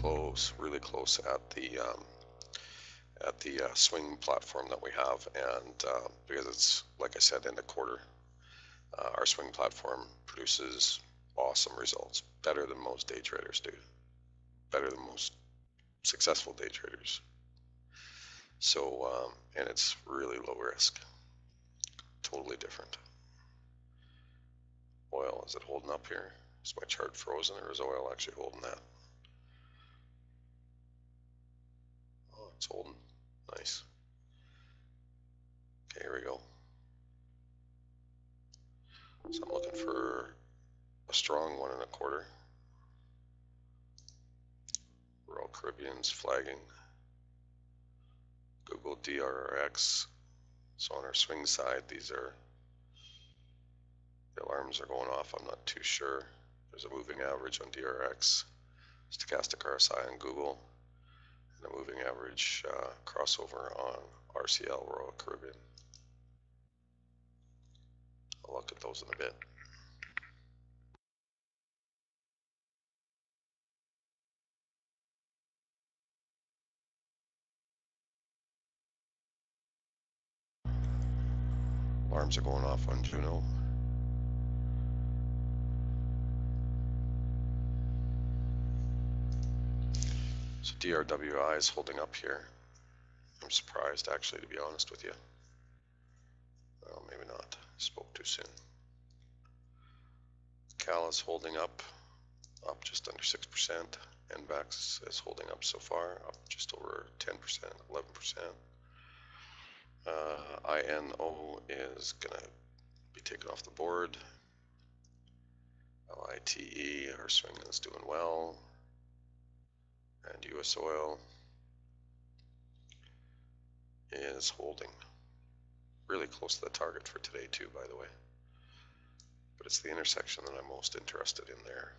close, really close at the swing platform that we have, and because it's, like I said, in the quarter, our swing platform produces awesome results, better than most day traders do, better than most successful day traders. So, and it's really low risk, totally different. Oil, is it holding up here? Is my chart frozen, or is oil actually holding that? Oh, it's holding. Nice. Okay, here we go. So I'm looking for a strong 1.25. Royal Caribbean's flagging. Google DRRX. So on our swing side, these are, the alarms are going off. I'm not too sure. There's a moving average on DRX, stochastic RSI on Google, and a moving average crossover on RCL, Royal Caribbean. I'll look at those in a bit. Alarms are going off on Juno. So DRWI is holding up here. I'm surprised, actually, to be honest with you. Well, maybe not. Spoke too soon. CALA is holding up, up just under 6%. NVAX is holding up so far, up just over 10%, 11%. INO is going to be taken off the board. LITE, our swing is doing well. And US oil is holding really close to the target for today too, by the way, but it's the intersection that I'm most interested in there.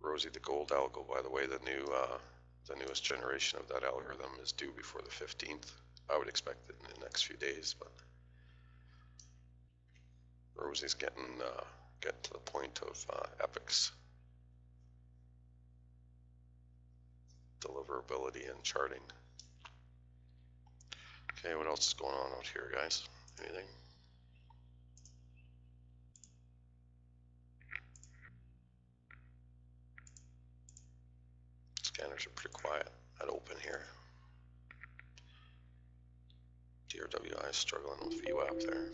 Rosie, the gold algo, by the way, the newest generation of that algorithm is due before the 15th. I would expect it in the next few days, but Rosie's getting to the point of Epic's deliverability and charting. Okay, what else is going on out here, guys? Anything? Scanners are pretty quiet at open here. DRWI is struggling with VWAP there.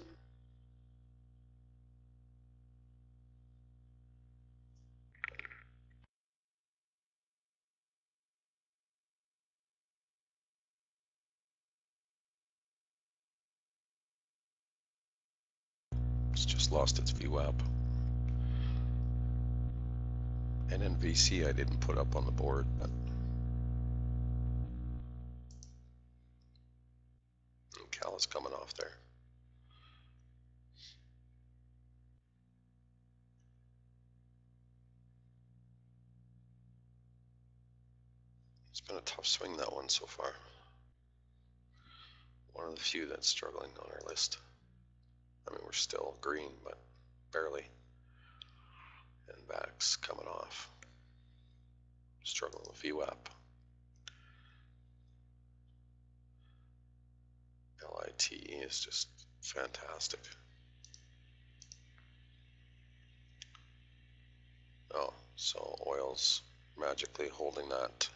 Just lost its VWAP. And NVC I didn't put up on the board, but and Cal is coming off there. It's been a tough swing, that one, so far. One of the few that's struggling on our list. I mean, we're still green, but barely. And VAX coming off. Struggling with VWAP. LITE is just fantastic. Oh, so oil's magically holding that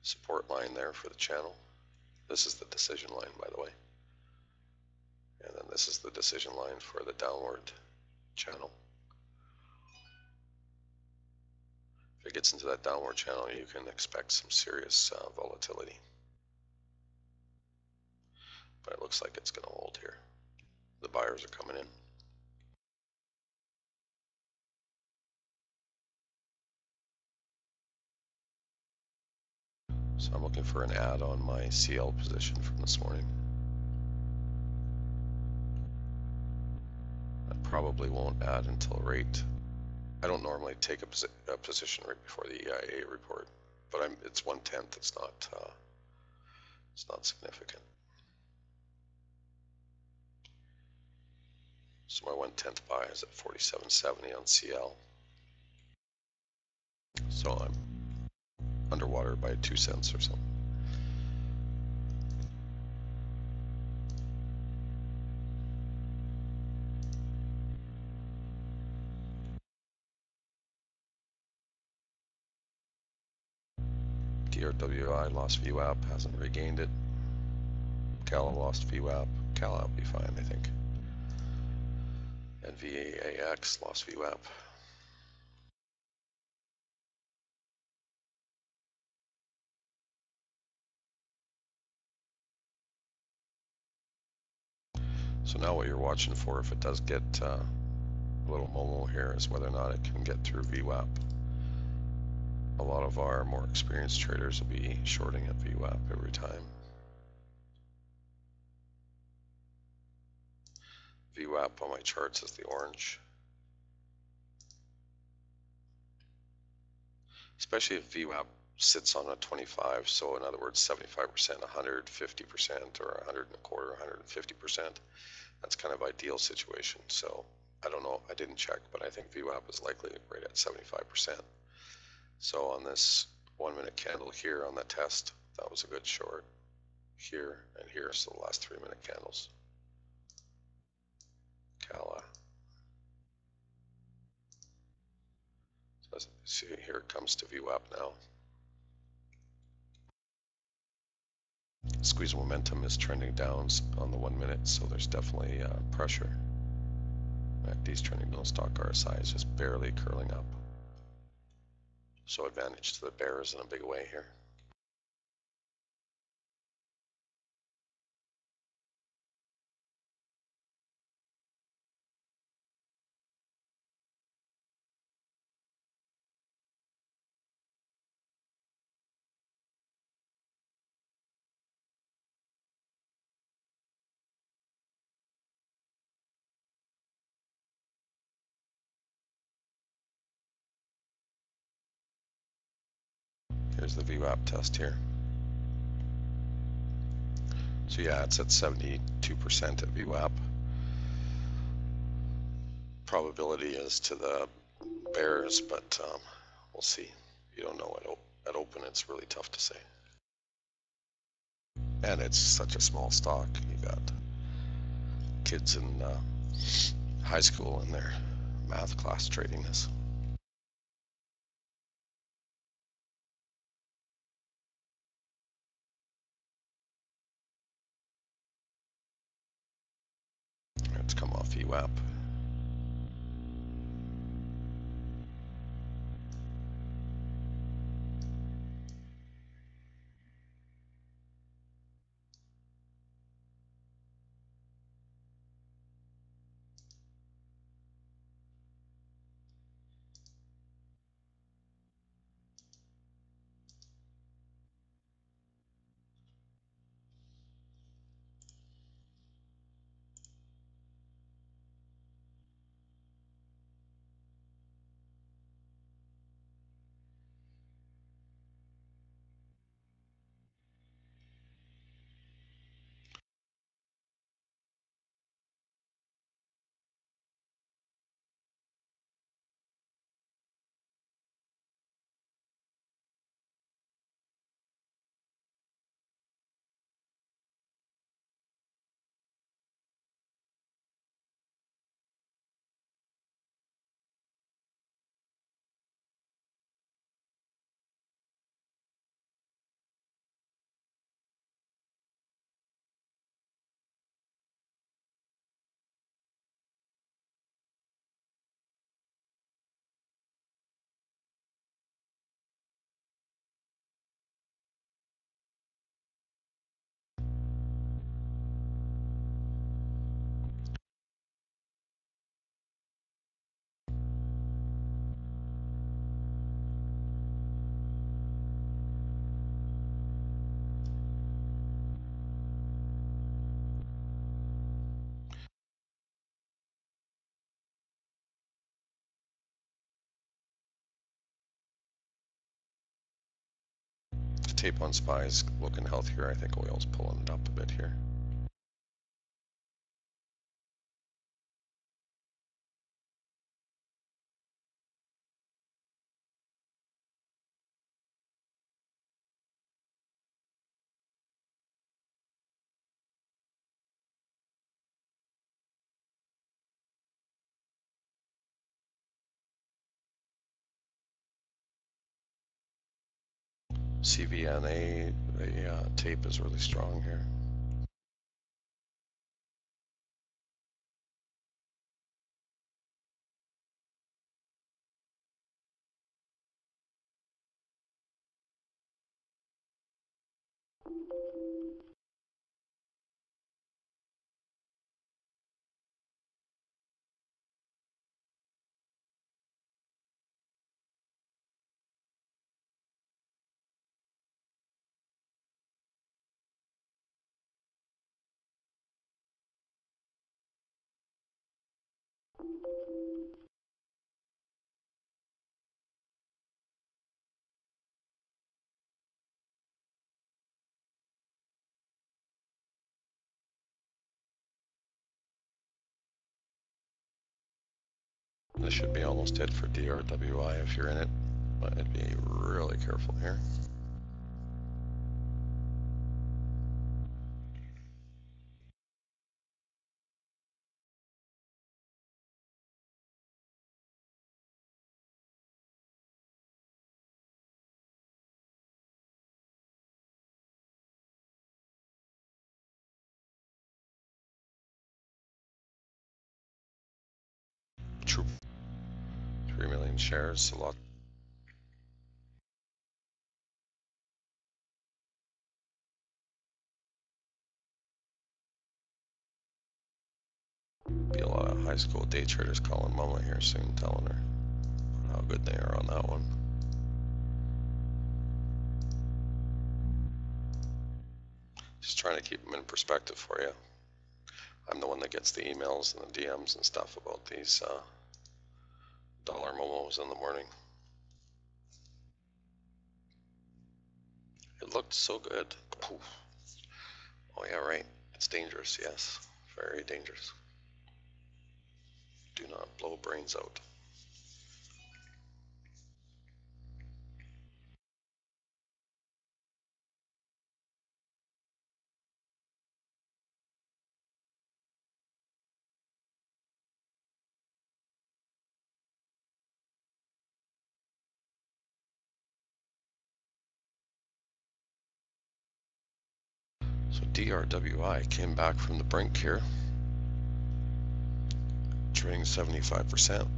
support line there for the channel. This is the decision line, by the way. And then this is the decision line for the downward channel. If it gets into that downward channel, you can expect some serious volatility. But it looks like it's going to hold here. The buyers are coming in. So I'm looking for an add on my CL position from this morning. Probably won't add until rate. I don't normally take a position right before the EIA report, but it's 1/10. It's not significant. So my 1/10 buy is at 47.70 on CL. so I'm underwater by 2 cents or something. DRWI lost VWAP, hasn't regained it. CALA lost VWAP. CALA will be fine, I think. NVAX lost VWAP. So now what you're watching for, if it does get a little Momo here, is whether or not it can get through VWAP. A lot of our more experienced traders will be shorting at VWAP every time. VWAP on my charts is the orange. Especially if VWAP sits on a 25, so in other words 75%, 150%, or 125%, 150%. That's kind of ideal situation. So I don't know, I didn't check, but I think VWAP is likely right at 75%. So on this 1 minute candle here on the test, that was a good short. Here and here, so the last 3 minute candles. CALA. So see, here it comes to VWAP now. Squeeze momentum is trending down on the 1 minute, so there's definitely pressure. MACD's trending down, stock RSI is just barely curling up. So advantage to the bears in a big way here. Here's the VWAP test here. So yeah, it's at 72% at VWAP. Probability is to the bears, but we'll see. You don't know at open, it's really tough to say. And it's such a small stock. You got kids in high school in their math class trading this. Come off VWAP. Tape on SPY's looking healthier. I think oil's pulling it up a bit here. CVNA, the tape is really strong here. This should be almost it for DRWI if you're in it, but I'd be really careful here. True. 3 million shares, a lot. Be a lot of high school day traders calling Momo here soon, telling her how good they are on that one. Just trying to keep them in perspective for you. I'm the one that gets the emails and the DMs and stuff about these dollar Momos in the morning. It looked so good. Oof. Oh yeah, right. It's dangerous, yes. Very dangerous. Do not blow brains out. So DRWI came back from the brink here, trading 75%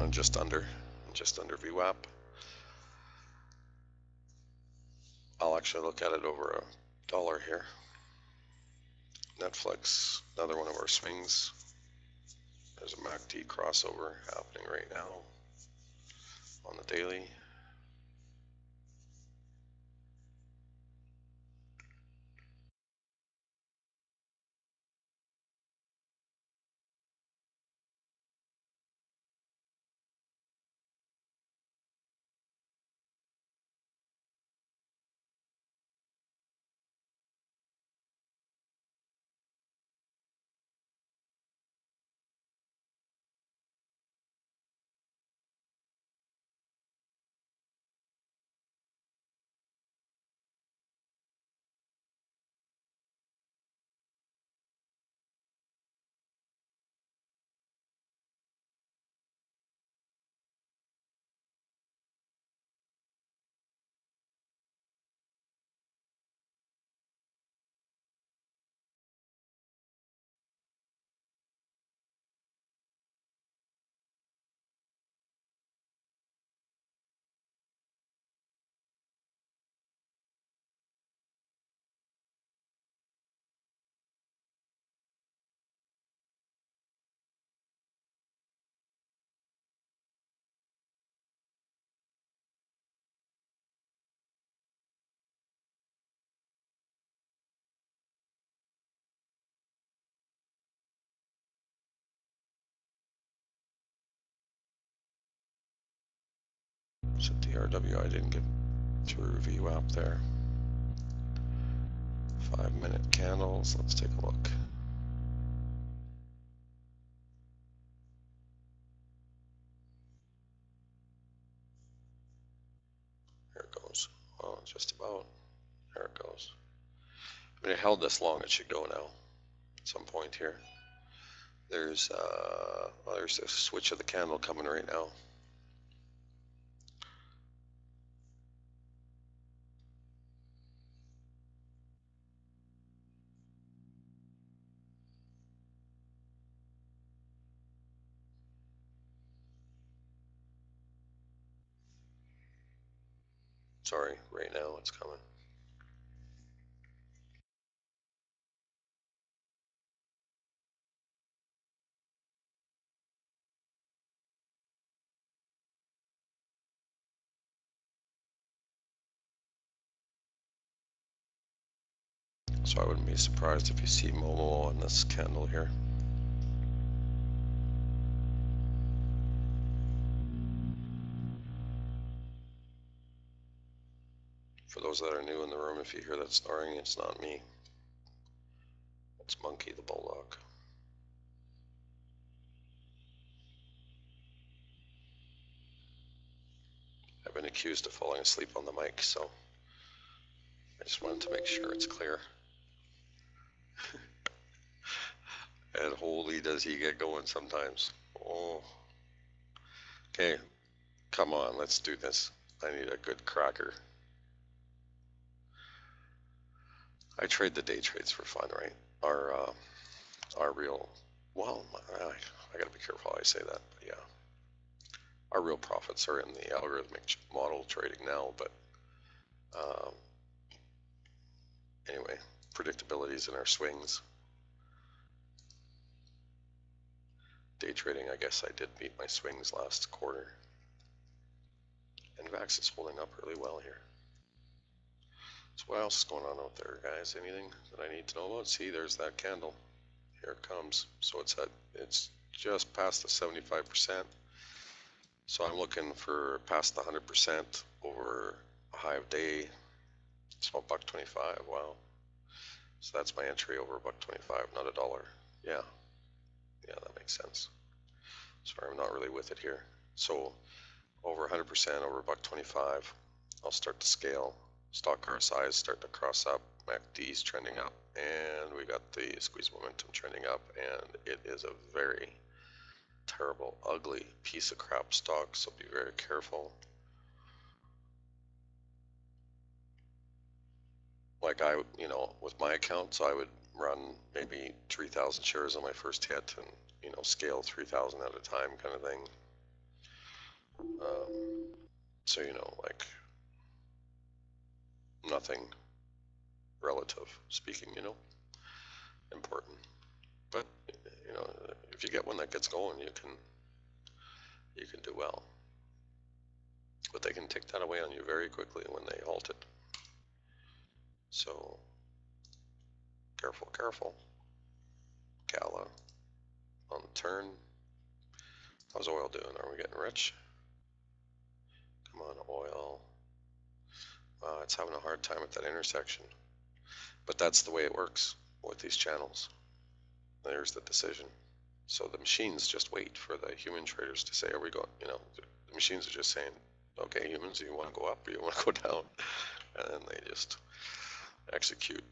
and just under VWAP. I'll actually look at it over a dollar here. Netflix, another one of our swings. There's a MACD crossover happening right now on the daily. So DRWI didn't get through VWAP there. 5 minute candles, let's take a look. Here it goes. Oh, just about. There it goes. I mean, it held this long, it should go now at some point here. There's well, there's a switch of the candle coming right now. Sorry, right now it's coming. So I wouldn't be surprised if you see Momo on this candle here. For those that are new in the room, if you hear that snoring, it's not me. It's Monkey the Bulldog. I've been accused of falling asleep on the mic, so I just wanted to make sure it's clear. And holy does he get going sometimes. Oh. Okay, come on, let's do this. I need a good cracker. I trade the day trades for fun, right? Our real, well, I gotta be careful how I say that, but yeah. Our real profits are in the algorithmic model trading now, but anyway, predictabilities in our swings. Day trading, I guess I did beat my swings last quarter. NVAX is holding up really well here. So what else is going on out there, guys? Anything that I need to know about? See, there's that candle. Here it comes. So it's at, it's just past the 75%. So I'm looking for past the 100% over a high of day. It's about $1.25. Wow. So that's my entry over $1.25, not $1. Yeah. Yeah, that makes sense. Sorry, I'm not really with it here. So over 100%, over $1.25, I'll start to scale. Stock RSI is starting to cross up, MACD is trending up, and we got the squeeze momentum trending up, and it is a very terrible, ugly piece of crap stock, so be very careful. Like I, you know, with my accounts, I would run maybe 3,000 shares on my first hit and, you know, scale 3,000 at a time kind of thing. So, you know, like, nothing relative speaking, you know, important. But, you know, if you get one that gets going, you can do well. But they can take that away on you very quickly when they halt it. So, careful, careful. CALA on the turn. How's oil doing? Are we getting rich? Come on, oil. It's having a hard time at that intersection, but that's the way it works with these channels. There's the decision. So the machines just wait for the human traders to say, are we going, you know, the machines are just saying, okay, humans, do you want to go up or you want to go down? And then they just execute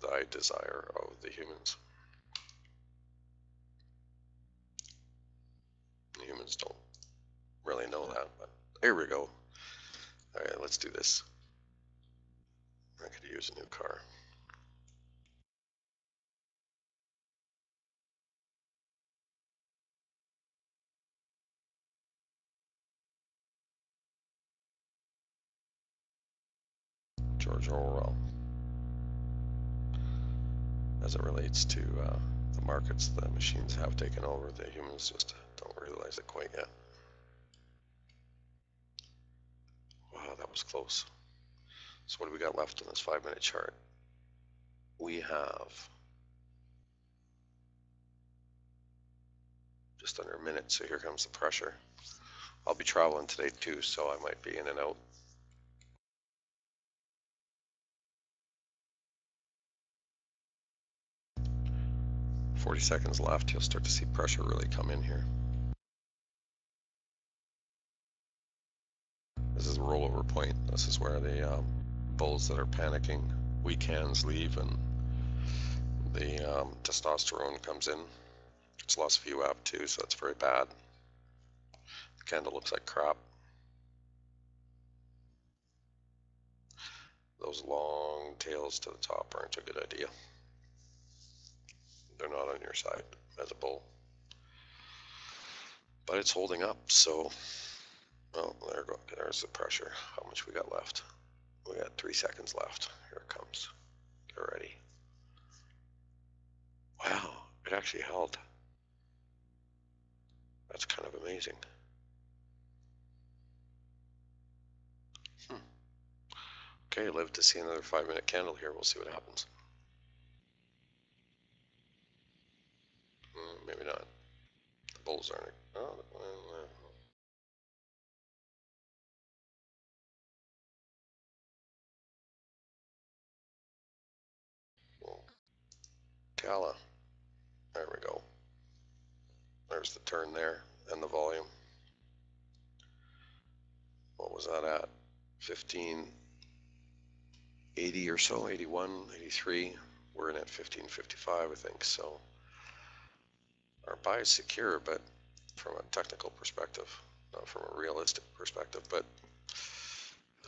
the desire of the humans. The humans don't really know that, but here we go. All right, let's do this. I could use a new car. George Orwell. As it relates to the markets, the machines have taken over. The humans just don't realize it quite yet. Wow, that was close. So what do we got left in this 5-minute chart? We have just under a minute, so here comes the pressure. I'll be traveling today too, so I might be in and out. forty seconds left, you'll start to see pressure really come in here. This is the rollover point. This is where the bulls that are panicking, weak hands leave, and the testosterone comes in. It's lost VWAP too, so that's very bad. The candle looks like crap. Those long tails to the top aren't a good idea. They're not on your side as a bull. But it's holding up, so, oh, there's the pressure. How much we got left? We got 3 seconds left. Here it comes. Get ready. Wow, it actually held. That's kind of amazing. Okay, live to see another 5-minute candle here. We'll see what happens. Maybe not. The bulls aren't. Oh, well, CALA. There we go. There's the turn there and the volume. What was that at? 1580 or so, 81, 83. We're in at 1555, I think. So our buy is secure, but from a technical perspective, not from a realistic perspective. But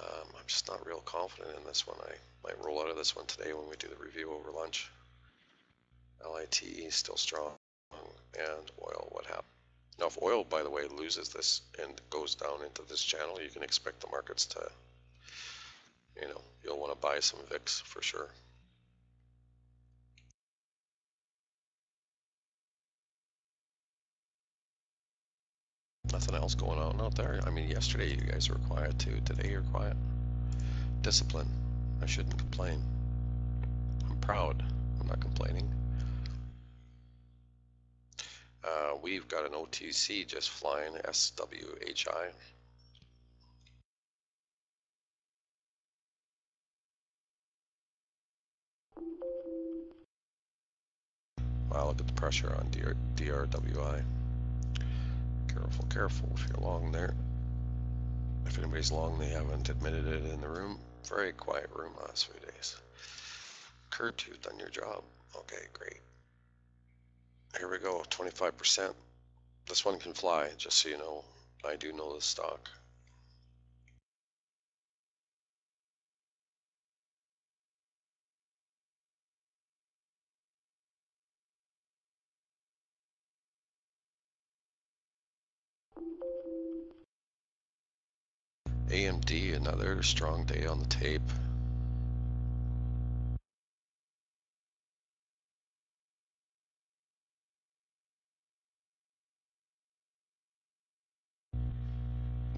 I'm just not real confident in this one. I might roll out of this one today when we do the review over lunch. LITE still strong, and oil. What happened? Now, if oil, by the way, loses this and goes down into this channel, you can expect the markets to, you know, you'll want to buy some VIX for sure. Nothing else going on out there. I mean, yesterday you guys were quiet too. Today you're quiet. Discipline. I shouldn't complain. I'm proud. I'm not complaining. We've got an OTC just flying, SWHI. Wow, look at the pressure on DRWI. Careful, careful if you're long there. If anybody's long, they haven't admitted it in the room. Very quiet room last few days. Kurt, you've done your job. Okay, great. Here we go, 25%. This one can fly, just so you know. I do know this stock. AMD, another strong day on the tape.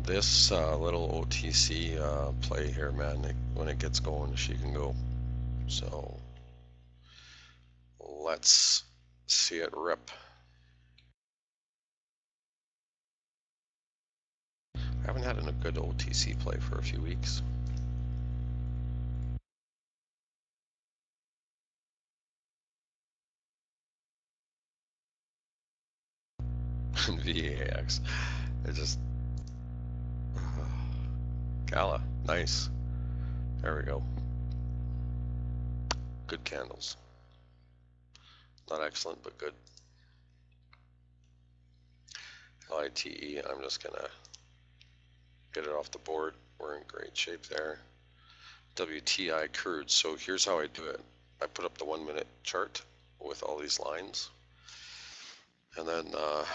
This little OTC play here, man, when it gets going, she can go. So let's see it rip. I haven't had a good OTC play for a few weeks. VAX, it just... Cala, nice. There we go. Good candles. Not excellent, but good. LITE, I'm just gonna get it off the board. We're in great shape there. WTI crude. So here's how I do it. I put up the 1-minute chart with all these lines, and then the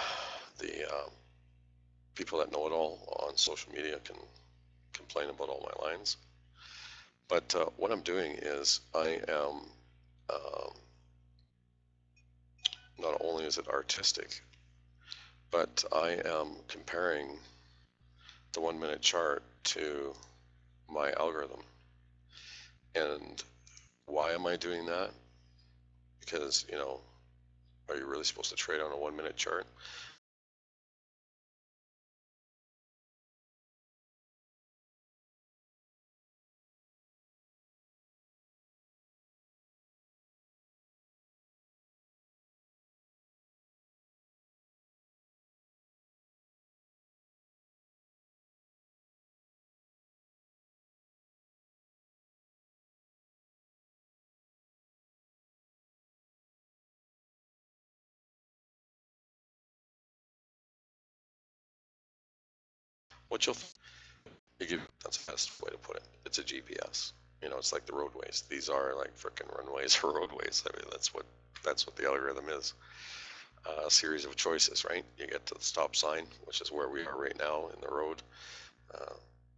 people that know it all on social media can complain about all my lines, but what I'm doing is I am not only is it artistic, but I am comparing the 1-minute chart to my algorithm. And why am I doing that? Because, you know, are you really supposed to trade on a 1-minute chart? What you'll give, that's the best way to put it. It's a GPS. You know, it's like the roadways. These are like freaking runways or roadways. I mean, that's what the algorithm is. A series of choices, right? You get to the stop sign, which is where we are right now in the road,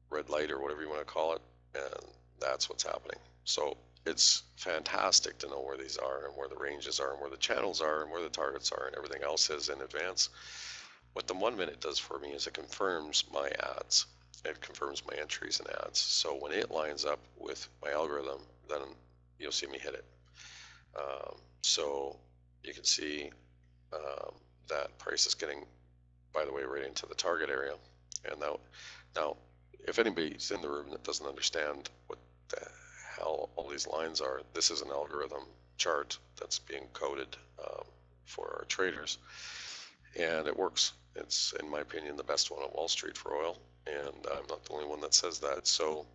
red light or whatever you want to call it, and that's what's happening. So it's fantastic to know where these are and where the ranges are and where the channels are and where the targets are and everything else is in advance. What the 1 minute does for me is it confirms my ads. It confirms my entries and ads. So when it lines up with my algorithm, then you'll see me hit it. So you can see that price is getting, by the way, right into the target area. And now if anybody's in the room that doesn't understand what the hell all these lines are, this is an algorithm chart that's being coded for our traders. And it works. It's, in my opinion, the best one on Wall Street for oil, and I'm not the only one that says that. So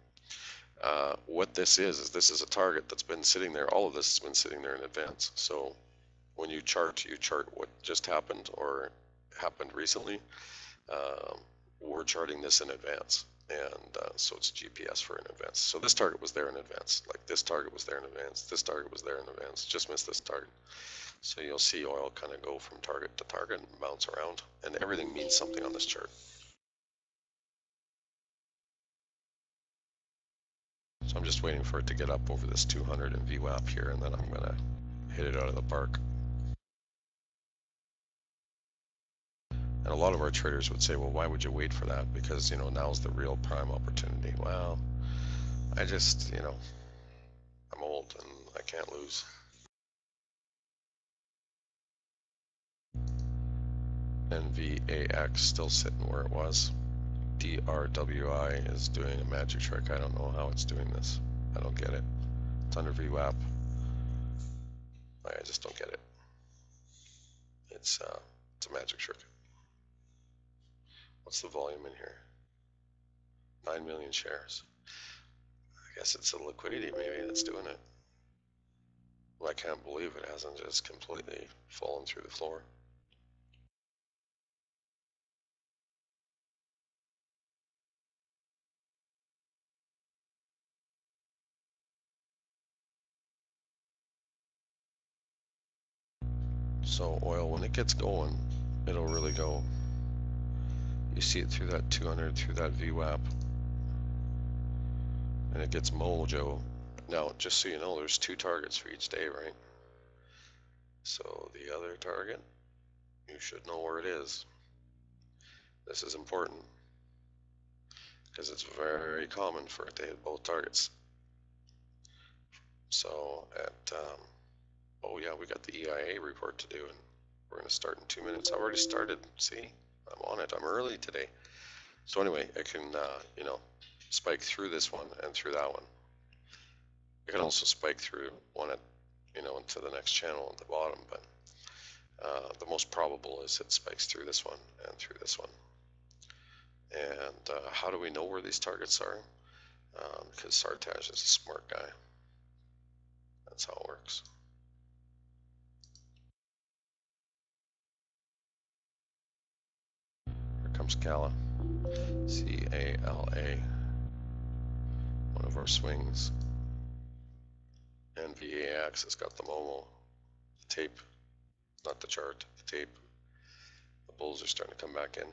what this is this is a target that's been sitting there. All of this has been sitting there in advance. So when you chart what just happened or happened recently. We're charting this in advance, and so it's GPS for in advance. So this target was there in advance, like this target was there in advance, this target was there in advance, just missed this target. So you'll see oil kind of go from target to target and bounce around, and everything means something on this chart. So I'm just waiting for it to get up over this 200 in VWAP here, and then I'm going to hit it out of the park. And a lot of our traders would say, well, why would you wait for that? Because, you know, now's the real prime opportunity. Well, I just, you know, I'm old and I can't lose. NVAX still sitting where it was. DRWI is doing a magic trick. I don't know how it's doing this. I don't get it. It's under VWAP. I just don't get it. It's a magic trick. What's the volume in here? 9 million shares. I guess it's the liquidity maybe that's doing it. Well, I can't believe it hasn't just completely fallen through the floor. So oil, when it gets going, it'll really go. You see it through that 200, through that VWAP, and it gets mojo. Now, just so you know, there's two targets for each day, right? So the other target, you should know where it is. This is important because it's very common for it to hit both targets. So at, oh yeah, we got the EIA report to do, and we're going to start in 2 minutes. I already started, see? I'm on it. I'm early today. So anyway, it can, you know, spike through this one and through that one. It can also spike through one at, you know, into the next channel at the bottom, but the most probable is it spikes through this one and through this one. And how do we know where these targets are? Because Sartaj is a smart guy. That's how it works. Comes CALA, C-A-L-A, one of our swings. NVAX has got the Momo, the tape, not the chart, the tape. The bulls are starting to come back in.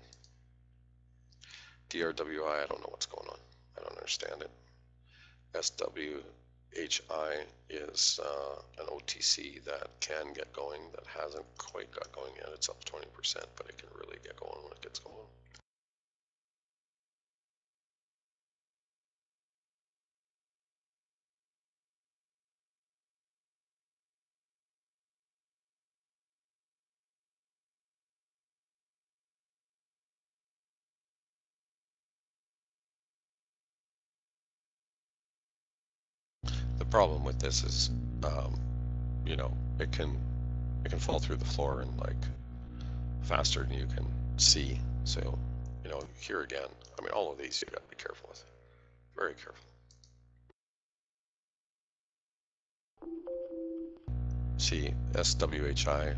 DRWI, I don't know what's going on. I don't understand it. SWHI is an OTC that can get going, that hasn't quite got going yet. It's up 20%, but it can really get going when it gets going. Problem with this is you know, it can fall through the floor and like faster than you can see. So you know, here again, I mean, all of these you got to be careful with, very careful. See, SWHI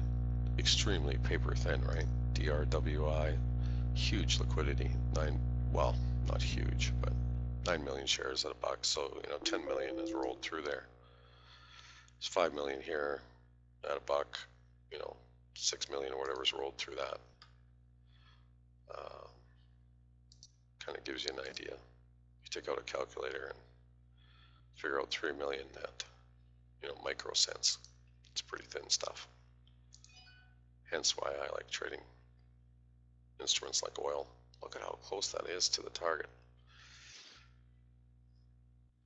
extremely paper thin, right? DRWI huge liquidity, well, not huge, but 9 million shares at $1, so you know, 10 million is rolled through there. It's 5 million here at $1, you know, 6 million or whatever is rolled through that. Kind of gives you an idea. You take out a calculator and figure out 3 million net, micro cents. It's pretty thin stuff. Hence why I like trading instruments like oil. Look at how close that is to the target.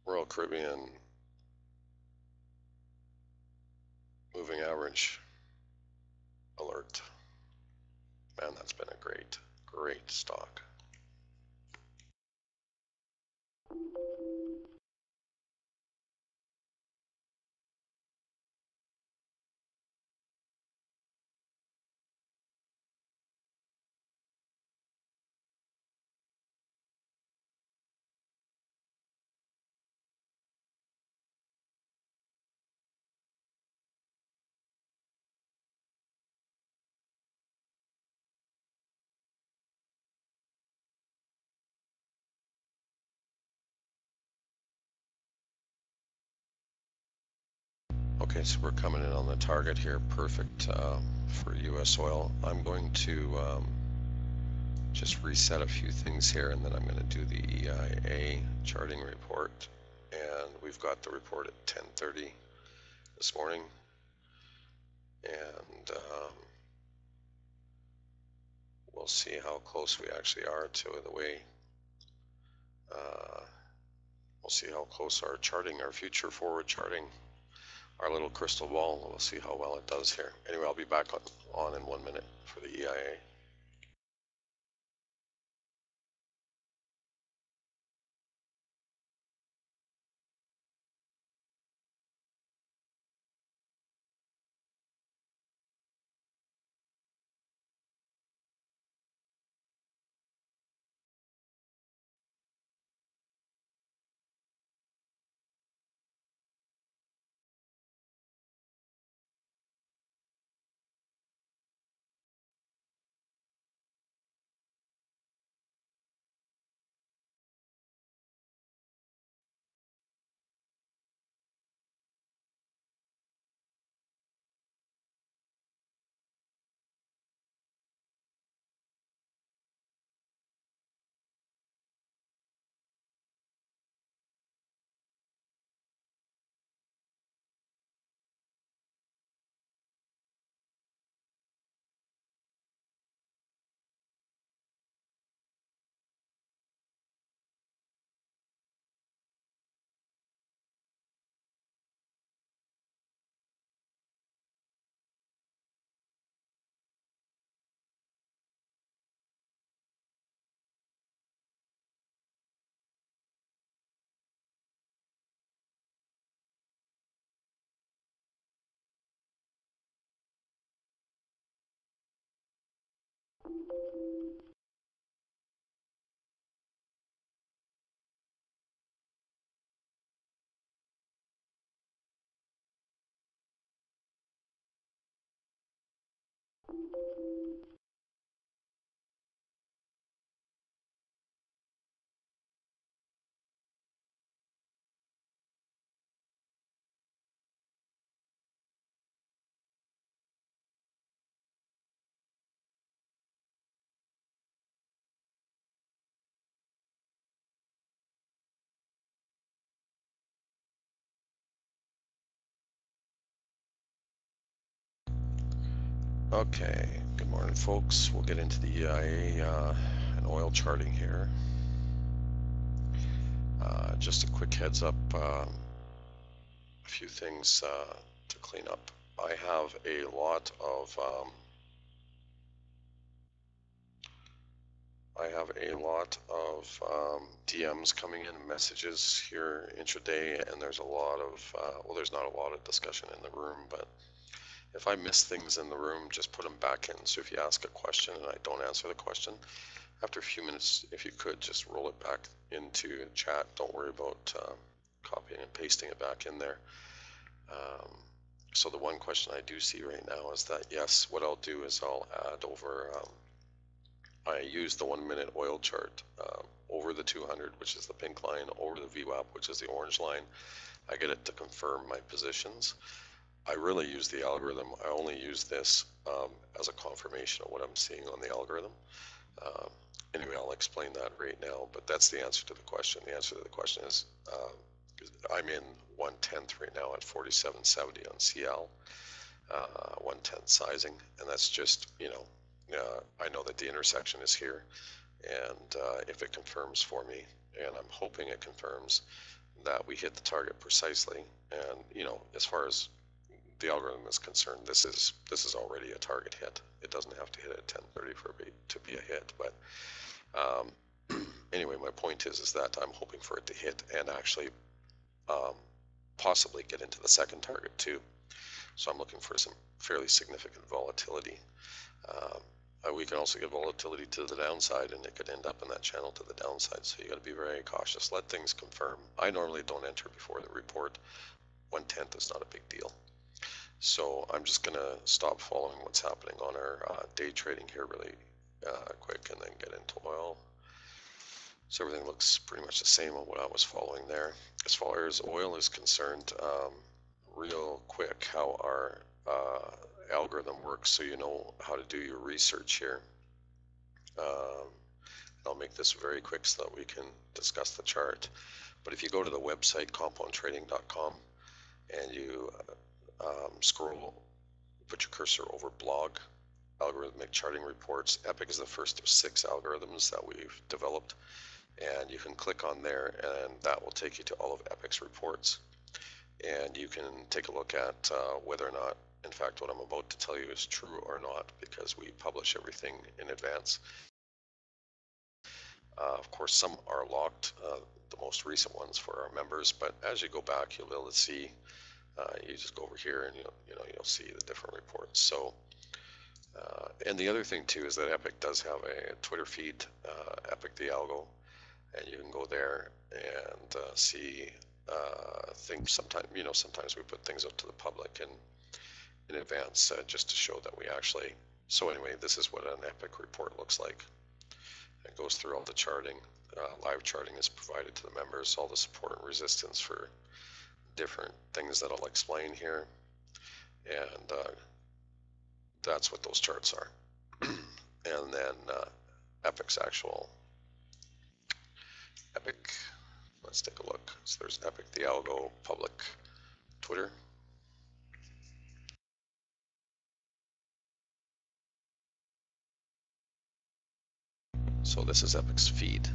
Royal Caribbean moving average alert. Man, that's been a great, great stock. Okay, so we're coming in on the target here, perfect for US oil. I'm going to just reset a few things here, and then I'm going to do the EIA charting report. And we've got the report at 10:30 this morning. And we'll see how close we actually are to the way. We'll see how close our charting, our future forward charting, our little crystal ball. We'll see how well it does here. Anyway, I'll be back on in 1 minute for the EIA. Okay, good morning folks. We'll get into the EIA and oil charting here. Just a quick heads up, a few things to clean up. I have a lot of DMs coming in, messages here intraday, and there's a lot of well, there's not a lot of discussion in the room, but if I miss things in the room, just put them back in. So if you ask a question and I don't answer the question, after a few minutes, if you could just roll it back into chat. Don't worry about copying and pasting it back in there. So the one question I do see right now is that, yes, what I'll do is I'll add over, I use the 1 minute oil chart over the 200, which is the pink line, over the VWAP, which is the orange line. I get it to confirm my positions. I really use the algorithm. I only use this as a confirmation of what I'm seeing on the algorithm. Anyway, I'll explain that right now, but that's the answer to the question. The answer to the question is I'm in 1/10 right now at 47.70 on CL, 1/10 sizing, and that's just, you know, I know that the intersection is here, and if it confirms for me, and I'm hoping it confirms, that we hit the target precisely. And you know, as far as the algorithm is concerned, this is already a target hit. It doesn't have to hit at 10:30 for it to be a hit, but anyway, my point is that I'm hoping for it to hit and actually possibly get into the second target too. So I'm looking for some fairly significant volatility. We can also get volatility to the downside, and it could end up in that channel to the downside. So you got to be very cautious. Let things confirm. I normally don't enter before the report. 1/10 is not a big deal. So I'm just going to stop following what's happening on our day trading here really quick, and then get into oil. So everything looks pretty much the same on what I was following there. As far as oil is concerned, real quick, how our algorithm works, so you know how to do your research here. I'll make this very quick so that we can discuss the chart. But if you go to the website compoundtrading.com and you scroll, put your cursor over blog, algorithmic charting reports. Epic is the first of 6 algorithms that we've developed, and you can click on there and that will take you to all of Epic's reports, and you can take a look at whether or not, in fact, what I'm about to tell you is true or not, because we publish everything in advance. Of course, some are locked, the most recent ones for our members, but as you go back, you'll be able to see, you just go over here and you'll see the different reports. So and the other thing too is that Epic does have a Twitter feed, Epic the Algo, and you can go there and see things. Sometimes we put things up to the public and in advance, just to show that we actually. So anyway, this is what an Epic report looks like. It goes through all the charting. Live charting is provided to the members, all the support and resistance for different things that I'll explain here, and that's what those charts are. And then Epic's actual Epic. Let's take a look. So there's Epic the Algo public Twitter. So this is Epic's feed.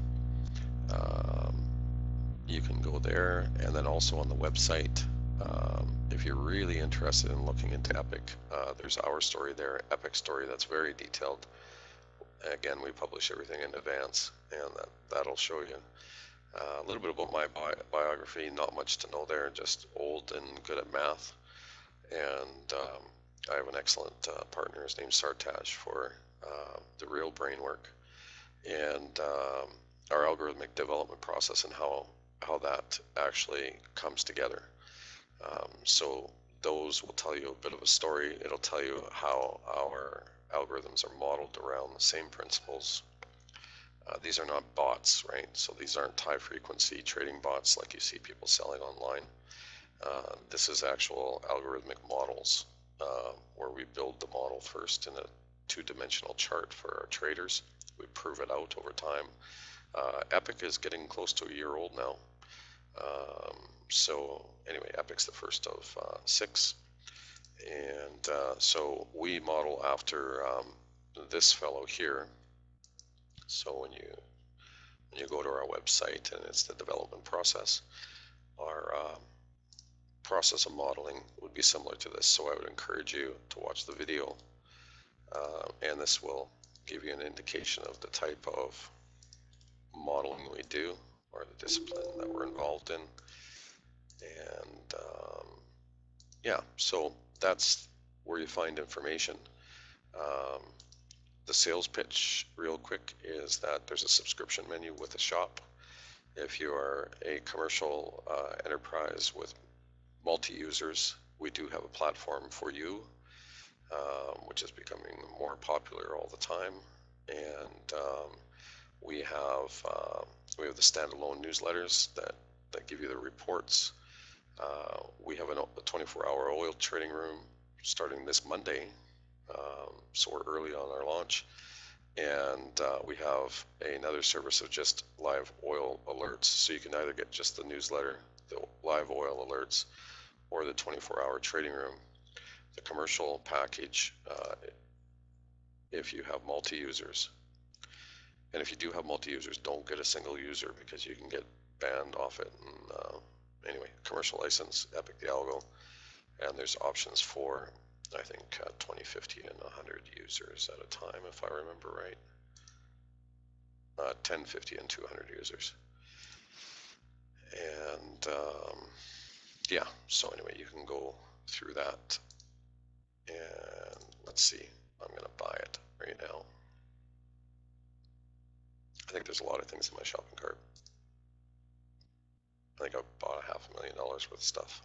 You can go there, and then also on the website, if you're really interested in looking into Epic, there's our story there, Epic story, that's very detailed. Again, we publish everything in advance, and that'll show you a little bit about my biography. Not much to know there, just old and good at math. And I have an excellent partner. His name's Sartaj for the real brain work, and our algorithmic development process and how that actually comes together. So those will tell you a bit of a story. It'll tell you how our algorithms are modeled around the same principles. These are not bots, right? So these aren't high frequency trading bots like you see people selling online. This is actual algorithmic models where we build the model first in a two-dimensional chart for our traders. We prove it out over time. Epic is getting close to a year old now. So anyway, Epic's the first of 6. And so we model after this fellow here. So when you go to our website, and it's the development process, our process of modeling would be similar to this. So I would encourage you to watch the video, and this will give you an indication of the type of modeling we do, or the discipline that we're involved in. And yeah, so that's where you find information. The sales pitch real quick is that there's a subscription menu with a shop. If you are a commercial enterprise with multi-users, we do have a platform for you, which is becoming more popular all the time. And we have the standalone newsletters that give you the reports. We have a 24-hour oil trading room starting this Monday, so we're early on our launch. And we have another service of just live oil alerts, so you can either get just the newsletter, the live oil alerts, or the 24-hour trading room. The commercial package, if you have multi-users. And if you do have multi-users, don't get a single user because you can get banned off it. And, anyway, commercial license, Epic the algo, and there's options for, I think, 20, 50, and 100 users at a time, if I remember right. 10, 50, and 200 users. And yeah, so anyway, you can go through that. And let's see, I'm gonna buy it right now. I think there's a lot of things in my shopping cart. I think I bought $500,000 worth of stuff.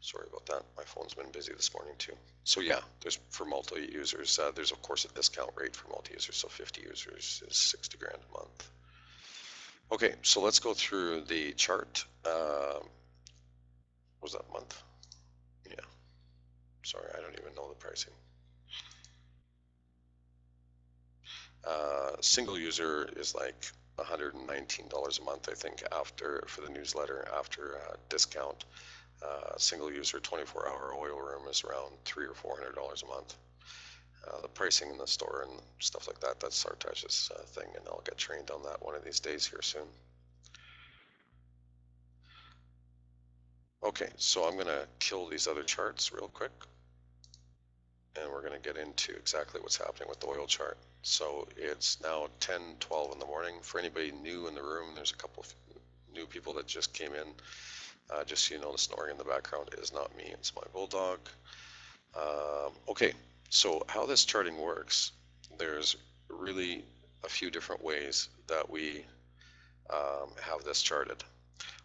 Sorry about that. My phone's been busy this morning too. So yeah, there's for multi-users. There's of course a discount rate for multi-users. So 50 users is $60,000 a month. Okay, so let's go through the chart. What was that month? Yeah. Sorry, I don't even know the pricing. Single user is like $119 a month, I think, after for the newsletter after discount. Single user 24-hour oil room is around $300 or $400 a month. The pricing in the store and stuff like that, that's Sartaj's thing, and I'll get trained on that one of these days here soon. Okay, so I'm gonna kill these other charts real quick, and we're gonna get into exactly what's happening with the oil chart. So it's now 10:12 in the morning. For anybody new in the room, there's a couple of new people that just came in. Just so you know, the snoring in the background is not me, it's my bulldog. Okay, so how this charting works, there's really a few different ways that we have this charted.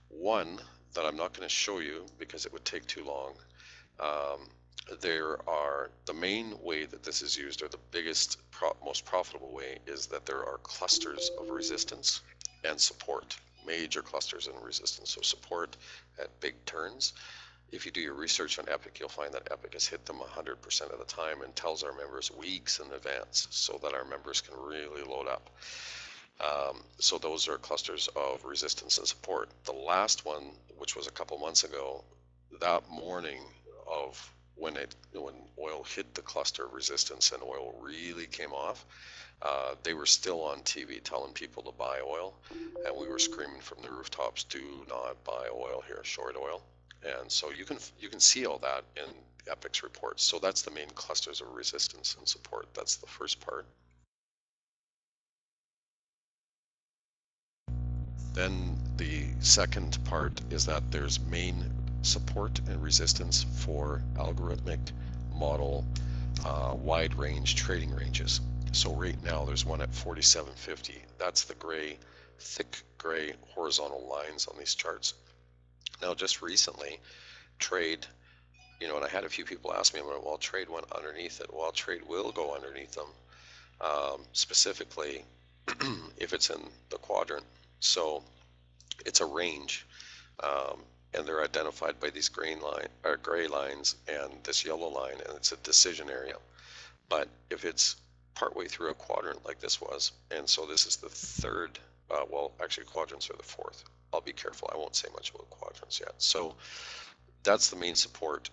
One that I'm not going to show you because it would take too long. There are the main way that this is used, or the biggest, most profitable way, is that there are clusters of resistance and support. Major clusters and resistance, so support at big turns. If you do your research on Epic, you'll find that Epic has hit them 100% of the time and tells our members weeks in advance so that our members can really load up. So those are clusters of resistance and support. The last one, which was a couple months ago, that morning of when oil hit the cluster of resistance and oil really came off, they were still on TV telling people to buy oil, and we were screaming from the rooftops, do not buy oil here, short oil. And so you can see all that in Epic's reports. So that's the main clusters of resistance and support. That's the first part. Then the second part is that there's main support and resistance for algorithmic model wide range trading ranges. So right now there's one at 47.50. That's the gray, thick gray horizontal lines on these charts. Now just recently, trade, you know, and I had a few people ask me, well, trade went underneath it. Well, trade will go underneath them, specifically if it's in the quadrant. So it's a range, and they're identified by these green line or gray lines and this yellow line, and it's a decision area. But if it's partway through a quadrant like this was, and so this is the third, well, actually quadrants are the fourth. I'll be careful, I won't say much about quadrants yet. So that's the main support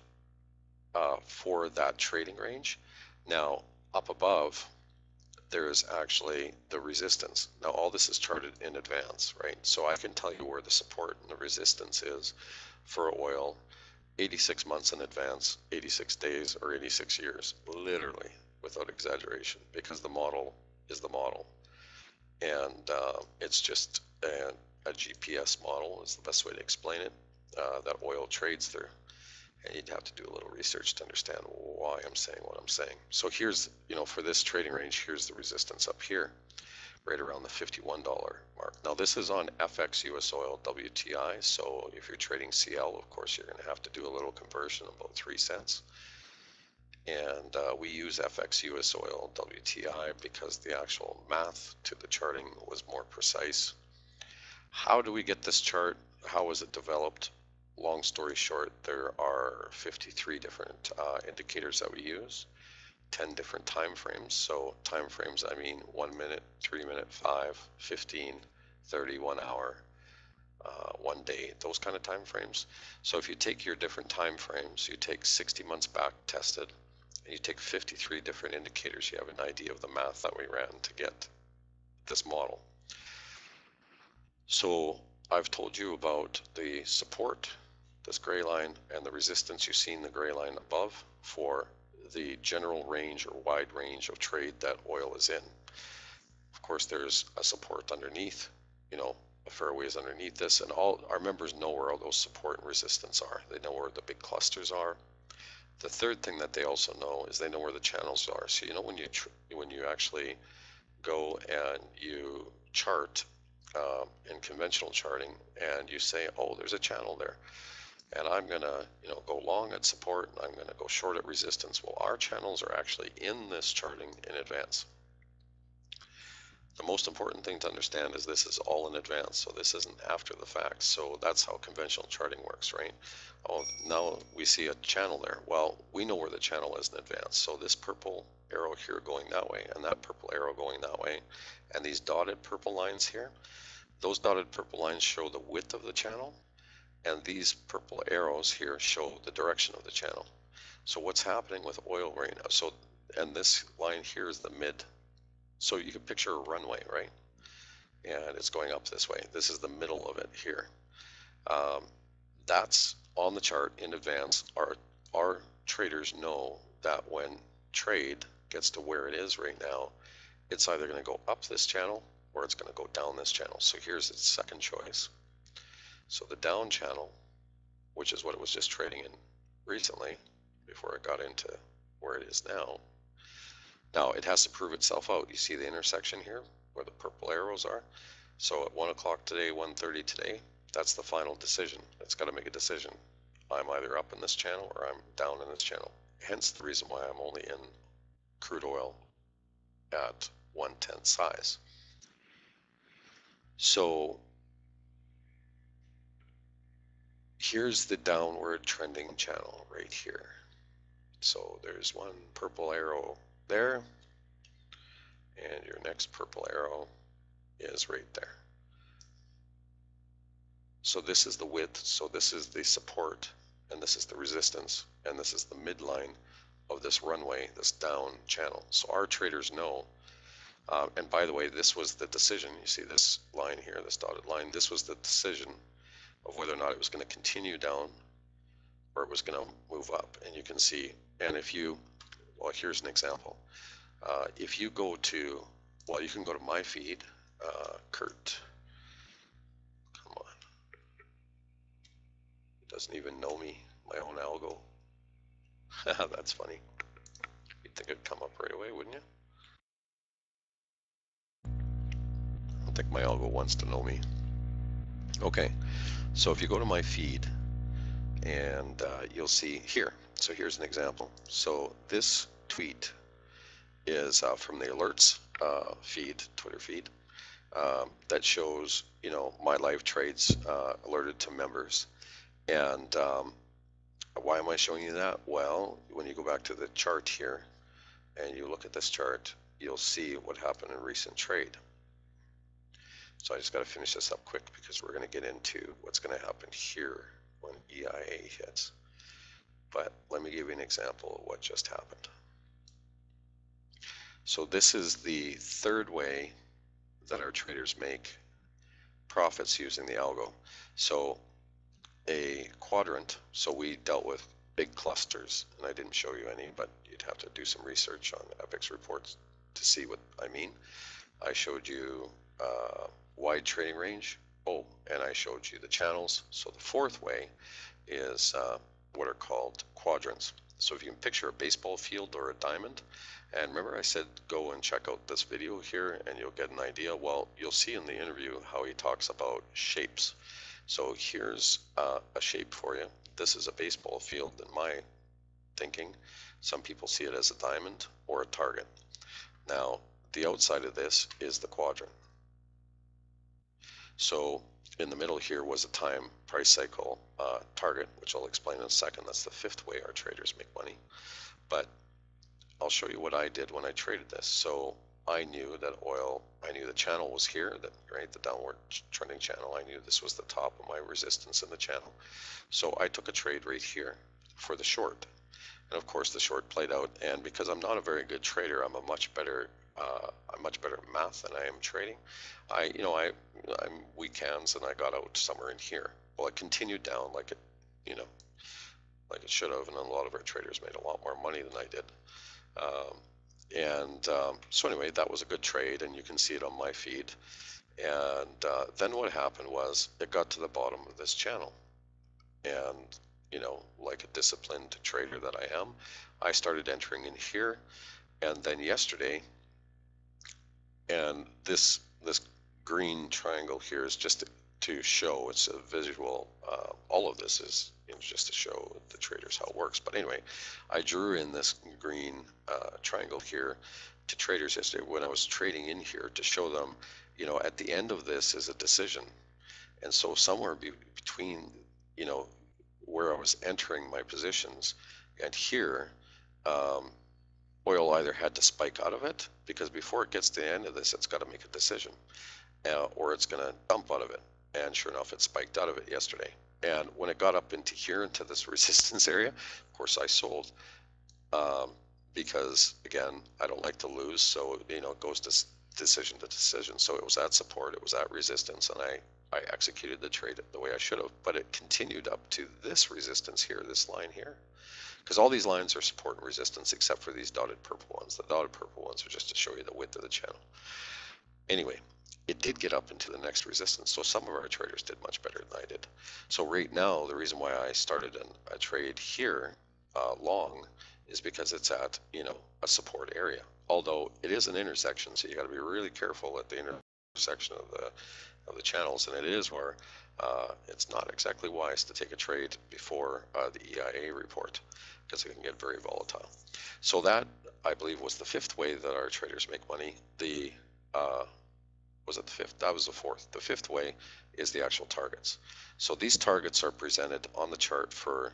for that trading range. Now up above, there is actually the resistance. Now all this is charted in advance, right? So I can tell you where the support and the resistance is for oil 86 months in advance, 86 days, or 86 years, literally, without exaggeration, because the model is the model. And it's just a GPS model is the best way to explain it, that oil trades through. And you'd have to do a little research to understand why I'm saying what I'm saying. So here's, you know, for this trading range, here's the resistance up here, right around the $51 mark. Now this is on FX US Oil WTI. So if you're trading CL, of course, you're gonna have to do a little conversion, about 3 cents. And we use FX US Oil WTI because the actual math to the charting was more precise. How do we get this chart? How was it developed? Long story short, there are 53 different indicators that we use. 10 different time frames. So time frames, I mean 1 minute, 3 minute, 5, 15, 30, 1 hour, 1 day, those kind of time frames. So if you take your different time frames, you take 60 months back tested, and you take 53 different indicators, you have an idea of the math that we ran to get this model. So I've told you about the support, this gray line, and the resistance you've seen, the gray line above, for the general range or wide range of trade that oil is in. Of course, there's a support underneath, you know, a fair ways underneath this, and all our members know where all those support and resistance are. They know where the big clusters are. The third thing that they also know is they know where the channels are. So you know, when you actually go and you chart in conventional charting, and you say, oh, there's a channel there, and I'm gonna, you know, go long at support, and I'm gonna go short at resistance. Well, our channels are actually in this charting in advance. The most important thing to understand is this is all in advance, so this isn't after the fact. So that's how conventional charting works, right? Oh, now we see a channel there. Well, we know where the channel is in advance. So this purple arrow here going that way, and that purple arrow going that way, and these dotted purple lines here, those dotted purple lines show the width of the channel, and these purple arrows here show the direction of the channel. So what's happening with oil right now? So, and this line here is the mid. So you can picture a runway, right? And it's going up this way. This is the middle of it here. That's on the chart in advance. Our traders know that when trade gets to where it is right now, it's either gonna go up this channel or it's gonna go down this channel. So here's its second choice. So the down channel, which is what it was just trading in recently before it got into where it is now. Now it has to prove itself out. You see the intersection here where the purple arrows are. So at 1 o'clock today, 1:30 today, that's the final decision. It's got to make a decision. I'm either up in this channel or I'm down in this channel. Hence the reason why I'm only in crude oil at 1/10 size. So here's the downward trending channel right here. So there's one purple arrow there, and your next purple arrow is right there. So this is the width, so this is the support, and this is the resistance, and this is the midline of this runway, this down channel. So our traders know, and by the way, this was the decision. You see this line here, this dotted line, this was the decision of whether or not it was going to continue down or it was going to move up. And you can see, and if you, well, here's an example. If you go to, well, you can go to my feed, Kurt. Come on. He doesn't even know me, my own algo. That's funny. You'd think it'd come up right away, wouldn't you? I don't think my algo wants to know me. Okay, so if you go to my feed, and you'll see here. So here's an example. So this tweet is from the alerts feed, Twitter feed, that shows, you know, my live trades alerted to members. And why am I showing you that? Well, when you go back to the chart here and you look at this chart, you'll see what happened in recent trade. So I just got to finish this up quick because we're going to get into what's going to happen here when EIA hits. But let me give you an example of what just happened. So this is the third way that our traders make profits using the algo. So a quadrant, so we dealt with big clusters, and I didn't show you any, but you'd have to do some research on Epic's reports to see what I mean. I showed you wide trading range, oh, and I showed you the channels. So the fourth way is what are called quadrants. So if you can picture a baseball field or a diamond, and remember I said go and check out this video here and you'll get an idea. Well, you'll see in the interview how he talks about shapes. So here's a shape for you. This is a baseball field in my thinking. Some people see it as a diamond or a target. Now the outside of this is the quadrant. So in the middle here was a time price cycle target, which I'll explain in a second. That's the fifth way our traders make money. But I'll show you what I did when I traded this. So I knew that oil, I knew the channel was here, that right, the downward trending channel. I knew this was the top of my resistance in the channel. So I took a trade right here for the short. And of course the short played out, and because I'm not a very good trader, I'm a much better at math than I am trading. I'm weak hands, and I got out somewhere in here. Well, it continued down like it, like it should have, and a lot of our traders made a lot more money than I did. So anyway, that was a good trade, and you can see it on my feed. And then what happened was it got to the bottom of this channel, and like a disciplined trader that I am, I started entering in here. And then yesterday, and this green triangle here is just to show, it's a visual, all of this is just to show the traders how it works. But anyway, I drew in this green triangle here to traders yesterday when I was trading in here to show them, at the end of this is a decision. And so somewhere between, where I was entering my positions and here, oil either had to spike out of it, because before it gets to the end of this, it's got to make a decision, or it's going to dump out of it. And sure enough, it spiked out of it yesterday. And when it got up into here, into this resistance area, of course I sold, because again, I don't like to lose. So, it goes decision to decision. So it was at support, it was at resistance, and I executed the trade the way I should have, but it continued up to this resistance here, this line here, because all these lines are support and resistance except for these dotted purple ones. The dotted purple ones are just to show you the width of the channel. Anyway, it did get up into the next resistance, so some of our traders did much better than I did. So right now, the reason why I started a trade here long is because it's at, a support area, although it is an intersection, so you got to be really careful at the intersection of the channels, and it is where it's not exactly wise to take a trade before the EIA report, because it can get very volatile. So that, I believe, was the fifth way that our traders make money. The was it the fifth? That was the fourth. The fifth way is the actual targets. So these targets are presented on the chart for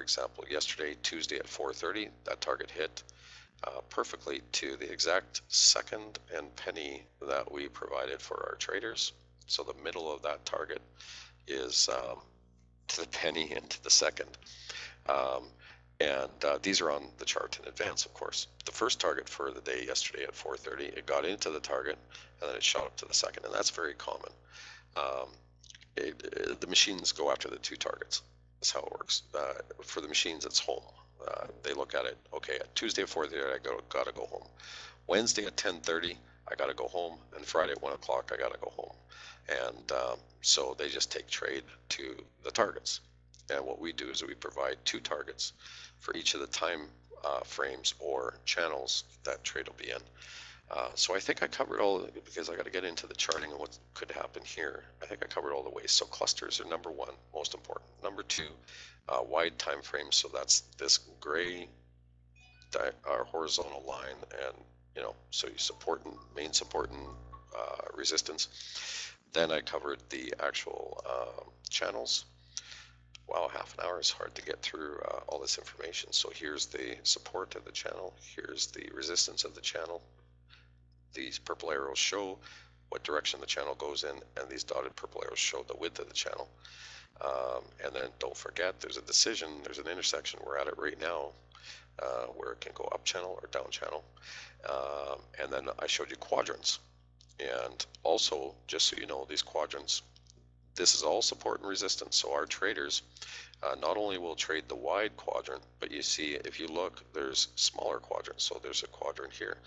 example, yesterday, Tuesday at 4:30, that target hit perfectly to the exact second and penny that we provided for our traders. So the middle of that target is to the penny and to the second. These are on the chart in advance, of course. The first target for the day yesterday at 4:30, it got into the target, and then it shot up to the second, and that's very common. The machines go after the two targets. That's how it works. For the machines, it's home. They look at it, okay, at Tuesday at 4:30, I gotta go home. Wednesday at 10:30, I gotta go home, and Friday at 1 o'clock, I gotta go home. And so they just take trade to the targets. And what we do is we provide two targets for each of the time frames or channels that trade will be in. So I think I covered all, because I got to get into the charting and what could happen here. I think I covered all the ways. So clusters are number one, most important. Number two, wide time frames. So that's this gray horizontal line, and so you support and main support and resistance. Then I covered the actual channels. Wow, half an hour is hard to get through all this information. So here's the support of the channel. Here's the resistance of the channel. These purple arrows show what direction the channel goes in, and these dotted purple arrows show the width of the channel. And then don't forget, there's a decision, there's an intersection. We're at it right now, where it can go up channel or down channel. And then I showed you quadrants. And also, just so you know, these quadrants, this is all support and resistance. So our traders not only will trade the wide quadrant, but you see, if you look, there's smaller quadrants. So there's a quadrant here.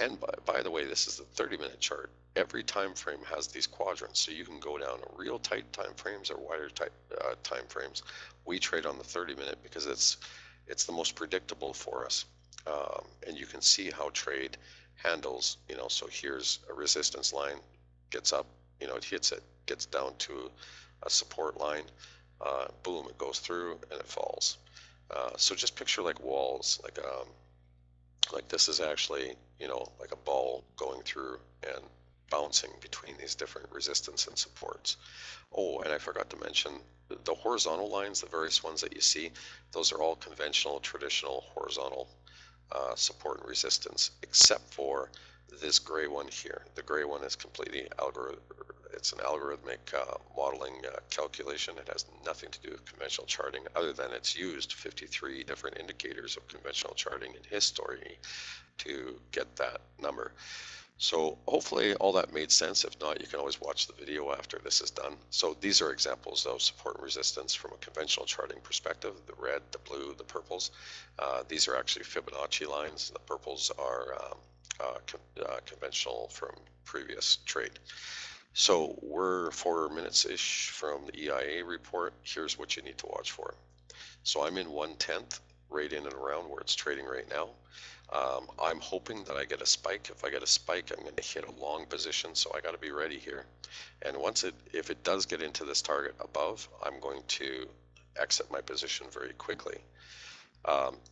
And by the way, this is the 30-minute chart. Every time frame has these quadrants. So you can go down real tight time frames or wider tight time frames. We trade on the 30-minute because it's the most predictable for us. And you can see how trade handles, so here's a resistance line, gets up, it hits it, gets down to a support line, boom, it goes through and it falls. So just picture like walls, like this is actually, like a ball going through and bouncing between these different resistance and supports. Oh, and I forgot to mention the horizontal lines, the various ones that you see, those are all conventional, traditional horizontal support and resistance, except for this gray one here. The gray one is completely algorithm. It's an algorithmic modeling calculation. It has nothing to do with conventional charting, other than it's used 53 different indicators of conventional charting in history to get that number. So hopefully all that made sense. If not, you can always watch the video after this is done. So these are examples of support and resistance from a conventional charting perspective: the red, the blue, the purples. These are actually Fibonacci lines. The purples are conventional from previous trade. So we're 4 minutes-ish from the EIA report. Here's what you need to watch for. So I'm in 1/10, right in and around where it's trading right now. I'm hoping that I get a spike. If I get a spike, I'm going to hit a long position, so I got to be ready here. And once if it does get into this target above, I'm going to exit my position very quickly.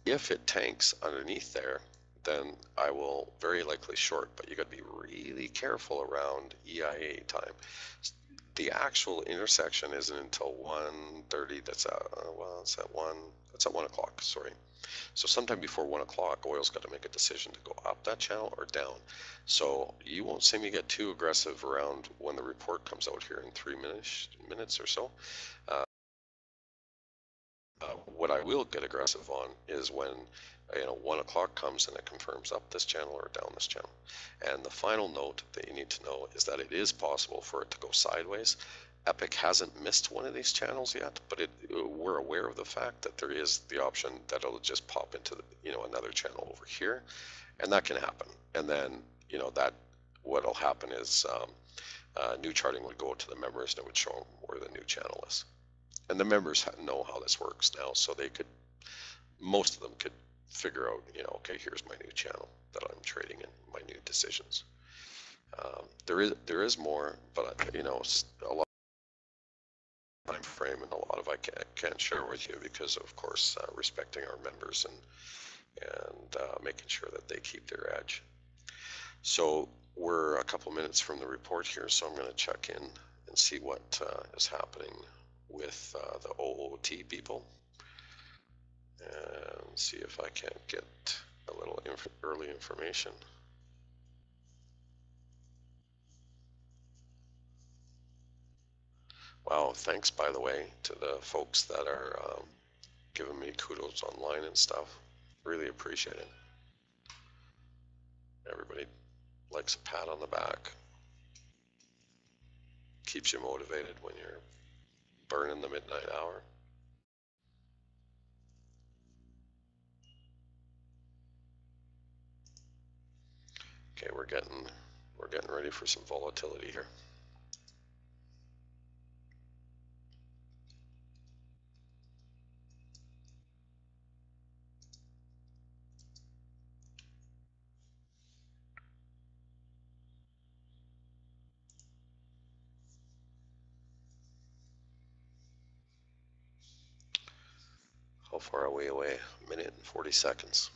If it tanks underneath there, then I will very likely short, but you got to be really careful around EIA time. The actual intersection isn't until 1:30. That's at, well, it's at 1. That's at 1 o'clock. Sorry. So sometime before 1 o'clock, oil's got to make a decision to go up that channel or down. So you won't see me get too aggressive around when the report comes out here in 3 minutes or so. What I will get aggressive on is when 1 o'clock comes and it confirms up this channel or down this channel. And the final note that you need to know is that it is possible for it to go sideways. Epic hasn't missed one of these channels yet, but we're aware of the fact that there is the option that it'll just pop into the, another channel over here, and that can happen. And then what'll happen is new charting would go to the members and it would show them where the new channel is. And the members know how this works now, so they could, most of them could figure out, okay, here's my new channel that I'm trading in, my new decisions. There is more, but a lot of time frame and a lot of I can't share with you because, of course, respecting our members and making sure that they keep their edge. So we're a couple minutes from the report here, so I'm going to check in and see what is happening with the OOT people, and see if I can't get a little early information. Wow, thanks, by the way, to the folks that are giving me kudos online and stuff. Really appreciate it. Everybody likes a pat on the back. Keeps you motivated when you're burning the midnight hour. Okay, we're getting ready for some volatility here. How far are we away? A minute and 40 seconds.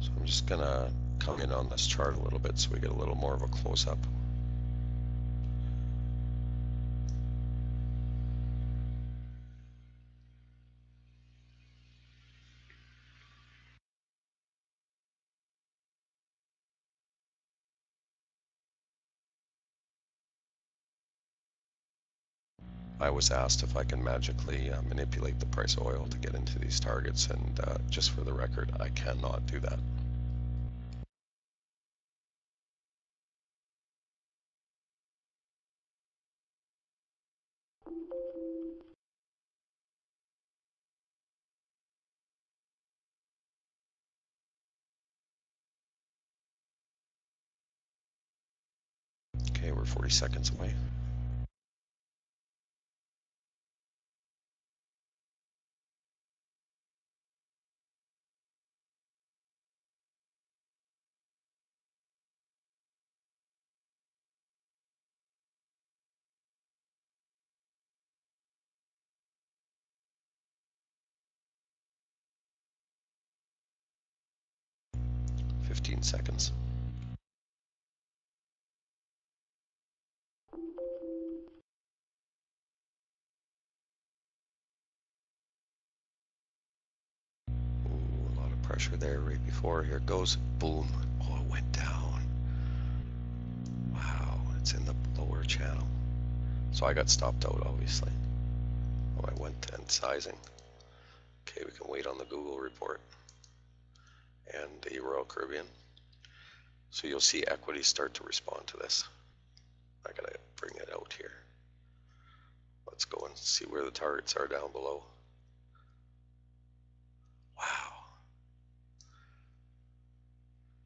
So I'm just going to come in on this chart a little bit so we get a little more of a close-up. I was asked if I can magically manipulate the price of oil to get into these targets, and just for the record, I cannot do that. Okay, we're 40 seconds away. Seconds. Ooh, a lot of pressure there right before. Here it goes. Boom. Oh, it went down. Wow, it's in the lower channel. So I got stopped out, obviously. Oh, I went 10 sizing. Okay, we can wait on the Google report and the Royal Caribbean. So you'll see equities start to respond to this. I gotta bring it out here. Let's go and see where the targets are down below. Wow.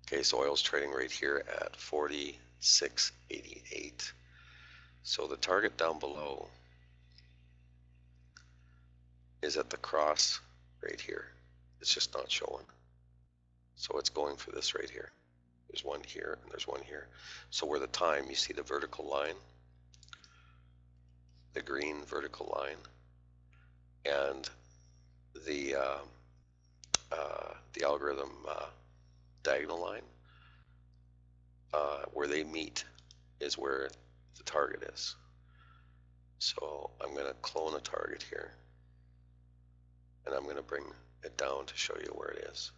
Okay, so oil's trading right here at 46.88. So the target down below is at the cross right here. It's just not showing. So it's going for this right here. There's one here and there's one here. So where the time, you see the vertical line, the green vertical line, and the algorithm diagonal line, where they meet is where the target is. So I'm going to clone a target here, and I'm going to bring it down to show you where it is.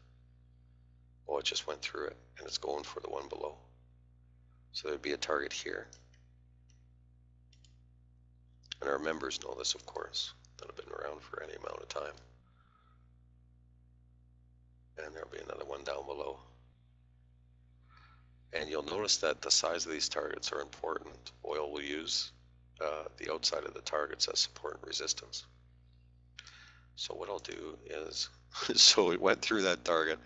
Oh, it just went through it, and it's going for the one below. So there'd be a target here. And our members know this, of course, that have been around for any amount of time. And there'll be another one down below. And you'll notice that the size of these targets are important. Oil will use the outside of the targets as support and resistance. So what I'll do is, so it went through that target,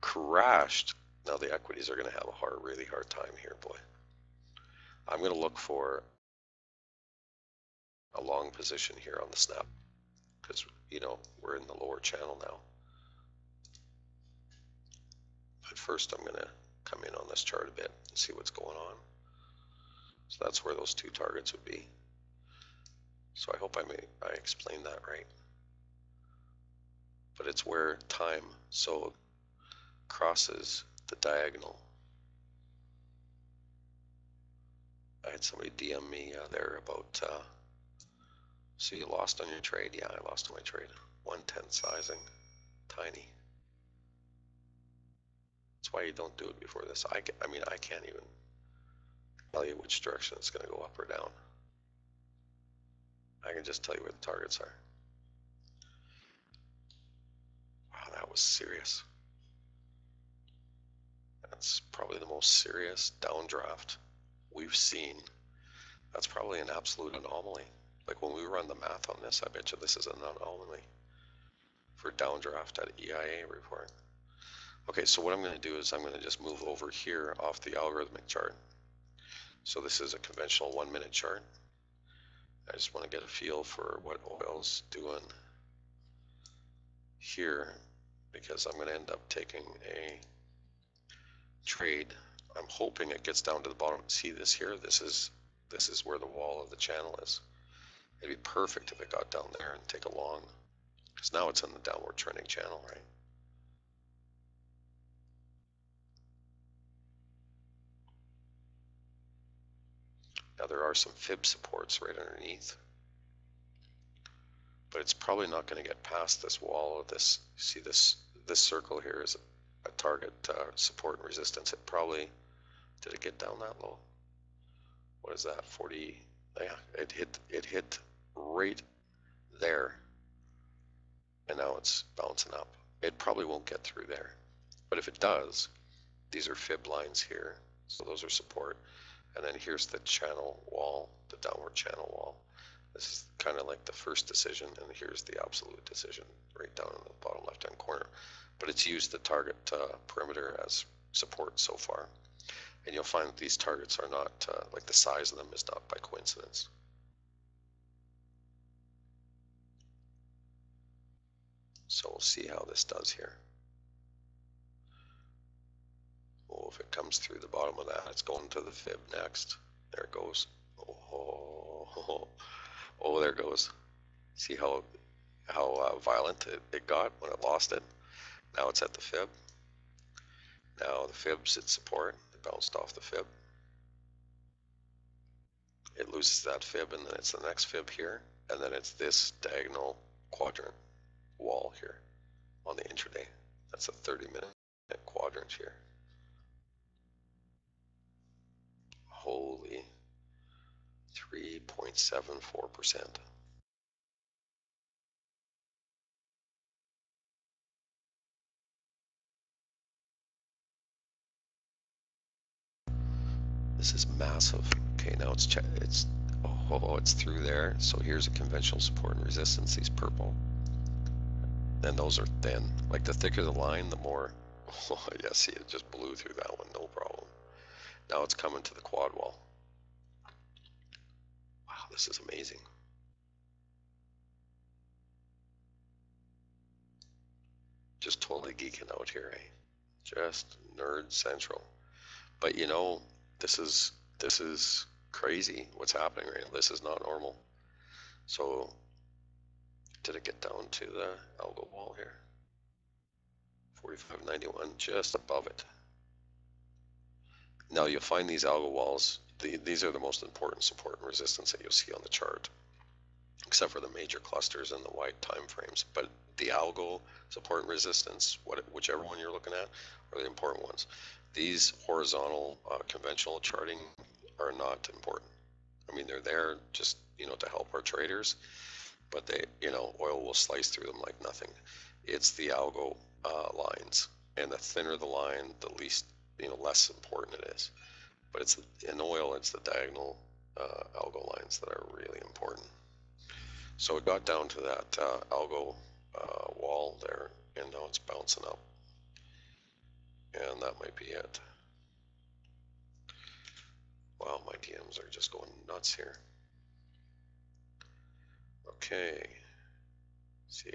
crashed. Now the equities are going to have a really hard time here, boy. I'm going to look for a long position here on the snap, because you know we're in the lower channel now. But first I'm going to come in on this chart a bit and see what's going on. So that's where those two targets would be. So I hope I explained that right. But it's where time, so crosses the diagonal. I had somebody DM me there about, so you lost on your trade? Yeah, I lost on my trade. 1/10 sizing, tiny. That's why you don't do it before this. I mean, I can't even tell you which direction it's going to go up or down. I can just tell you where the targets are. Wow, that was serious. That's probably the most serious downdraft we've seen. That's probably an absolute anomaly. Like when we run the math on this, I bet you this is an anomaly for downdraft at EIA report. Okay, so what I'm going to do is I'm going to just move over here off the algorithmic chart. So this is a conventional 1-minute chart. I just want to get a feel for what oil's doing here, because I'm going to end up taking a trade. I'm hoping it gets down to the bottom. See this here? This is where the wall of the channel is. It'd be perfect if it got down there and take a long, because now it's in the downward trending channel, right? Now there are some fib supports right underneath, but it's probably not going to get past this wall of this. See this circle here is a target support and resistance. It probably, did it get down that low? What is that? 40? Yeah, it hit right there, and now it's bouncing up. It probably won't get through there, but if it does, these are fib lines here, so those are support. And then here's the channel wall, the downward channel wall. This is kind of like the first decision, and here's the absolute decision right down in the bottom left hand corner. But it's used the target perimeter as support so far. And you'll find that these targets are not, like the size of them is not by coincidence. So we'll see how this does here. Oh, if it comes through the bottom of that, it's going to the fib next. There it goes. Oh, there it goes. See how violent it got when it lost it? Now it's at the fib. Now the fib's at support. It bounced off the fib. it loses that fib, and then it's the next fib here, and then it's this diagonal quadrant wall here on the intraday. That's a 30-minute quadrant here. Holy 3.74%. This is massive. Okay, now it's it's through there. So here's a conventional support and resistance. These purple. And those are thin. Like the thicker the line, the more. Oh yeah, see, it just blew through that one, no problem. Now it's coming to the quad wall. Wow, this is amazing. Just totally geeking out here, eh? Just nerd central. But you know, this is crazy what's happening right now. This is not normal. So did it get down to the algo wall here? 45.91, just above it. Now you'll find these algo walls, these are the most important support and resistance that you'll see on the chart, except for the major clusters and the wide time frames. But the algo support and resistance, whichever one you're looking at, are the important ones. These horizontal conventional charting are not important. I mean, they're there just, you know, to help our traders, but they, you know, oil will slice through them like nothing. It's the algo lines, and the thinner the line, the least, you know, less important it is. But it's in oil, it's the diagonal algo lines that are really important. So it got down to that algo wall there, and now it's bouncing up, and that might be it. Wow, my DMs are just going nuts here. Okay, see,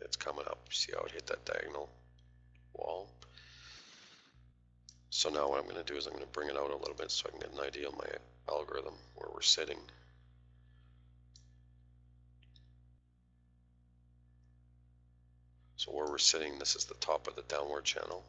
it's coming up. See how it hit that diagonal wall? So now what I'm going to do is I'm going to bring it out a little bit so I can get an idea of my algorithm where we're sitting. So where we're sitting, this is the top of the downward channel.